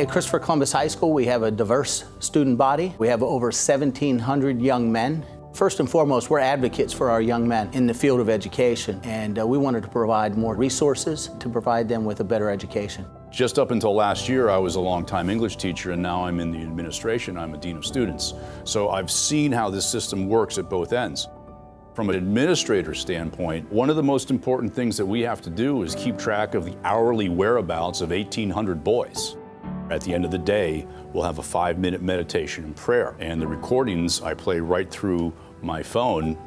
At Christopher Columbus High School, we have a diverse student body. We have over 1,700 young men. First and foremost, we're advocates for our young men in the field of education, and we wanted to provide more resources to provide them with a better education. Just up until last year, I was a long-time English teacher, and now I'm in the administration. I'm a dean of students. So I've seen how this system works at both ends. From an administrator standpoint, one of the most important things that we have to do is keep track of the hourly whereabouts of 1,800 boys. At the end of the day, we'll have a 5-minute meditation and prayer, and the recordings I play right through my phone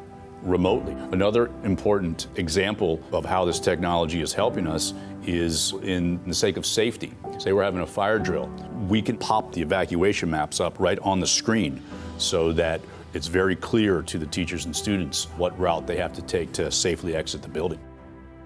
remotely. Another important example of how this technology is helping us is in the sake of safety. Say we're having a fire drill, we can pop the evacuation maps up right on the screen so that it's very clear to the teachers and students what route they have to take to safely exit the building.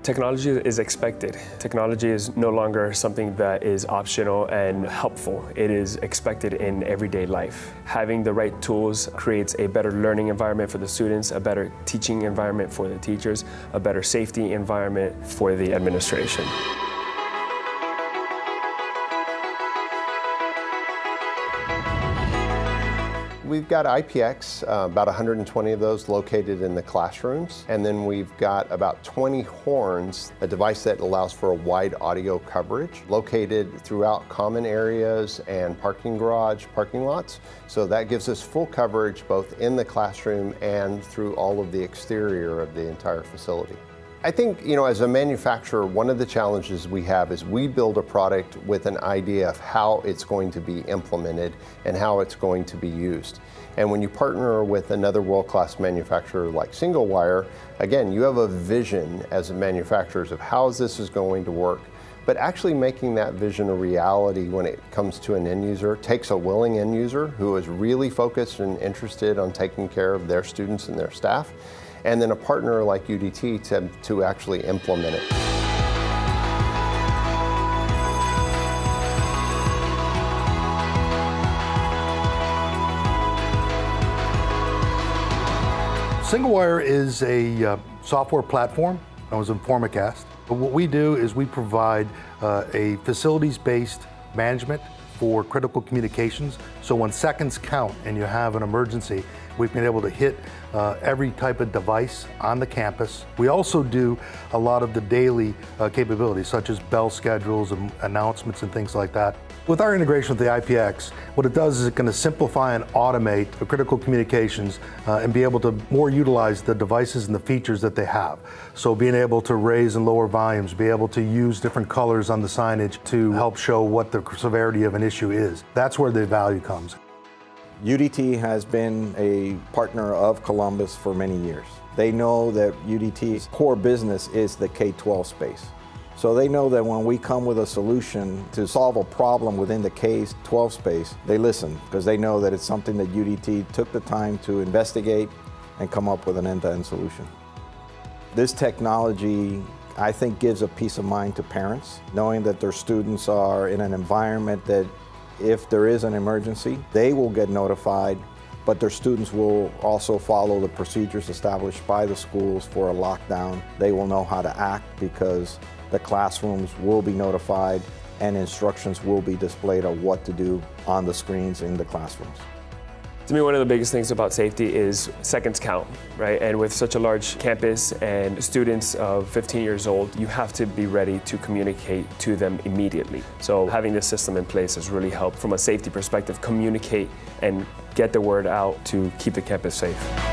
Technology is expected. Technology is no longer something that is optional and helpful. It is expected in everyday life. Having the right tools creates a better learning environment for the students, a better teaching environment for the teachers, a better safety environment for the administration. We've got IPX, about 120 of those located in the classrooms. And then we've got about 20 horns, a device that allows for a wide audio coverage, located throughout common areas and parking garage, parking lots. So that gives us full coverage both in the classroom and through all of the exterior of the entire facility. I think, as a manufacturer, one of the challenges we have is we build a product with an idea of how it's going to be implemented and how it's going to be used. And when you partner with another world-class manufacturer like SingleWire, again, you have a vision as a manufacturer of how this is going to work. But actually making that vision a reality when it comes to an end user takes a willing end user who is really focused and interested on taking care of their students and their staff, and then a partner like UDT to actually implement it. SingleWire is a software platform known as InformaCast. But what we do is we provide a facilities-based management for critical communications. So when seconds count and you have an emergency, we've been able to hit every type of device on the campus. We also do a lot of the daily capabilities, such as bell schedules and announcements and things like that. With our integration with the IPX, what it does is it can simplify and automate the critical communications and be able to more utilize the devices and the features that they have. So being able to raise and lower volumes, be able to use different colors on the signage to help show what the severity of an issue is. That's where the value comes. UDT has been a partner of Columbus for many years. They know that UDT's core business is the K-12 space. So they know that when we come with a solution to solve a problem within the K-12 space, they listen, because they know that it's something that UDT took the time to investigate and come up with an end-to-end solution. This technology, I think, gives a peace of mind to parents, knowing that their students are in an environment that if there is an emergency, they will get notified, but their students will also follow the procedures established by the schools for a lockdown. They will know how to act because the classrooms will be notified and instructions will be displayed on what to do on the screens in the classrooms. To me, one of the biggest things about safety is seconds count, right? And with such a large campus and students of 15 years old, you have to be ready to communicate to them immediately. So having this system in place has really helped from a safety perspective, communicate and get the word out to keep the campus safe.